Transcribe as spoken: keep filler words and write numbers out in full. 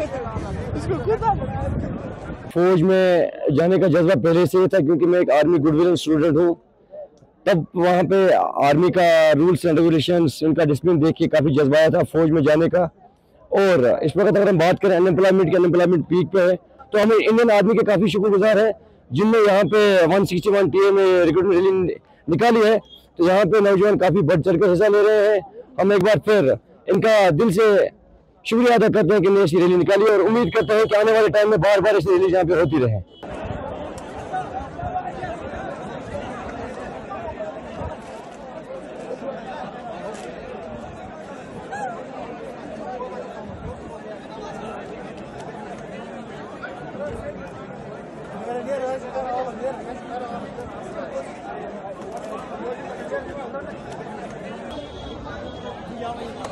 इसको खुद फौज में जाने का जज्बा पहले से ही था, क्योंकि मैं एक आर्मी गुडविलियन स्टूडेंट हूँ। तब वहाँ पे आर्मी का रूल्स एंड रेगुलेशंस, इनका डिसिप्लिन देख के काफ़ी जज्बा आया था फौज में जाने का। और इस वक्त अगर हम बात करें अनएम्प्लॉयमेंट की, अनएम्प्लॉयमेंट पीक पे है, तो हम इंडियन आर्मी के काफ़ी शुक्रगुजार हैं जिनने यहाँ पे वन सिक्सटी वन टीए में रिक्रूटमेंट रैली निकाली है। तो यहाँ पे नौजवान काफ़ी बढ़ चढ़ कर हिस्सा ले रहे हैं। हम एक बार फिर इनका दिल से शुक्रिया अदा करते हैं कि ने ऐसी रैली निकाली, और उम्मीद करते हैं कि आने वाले टाइम में बार बार ऐसी रैली यहाँ पर होती रहे। Yeah,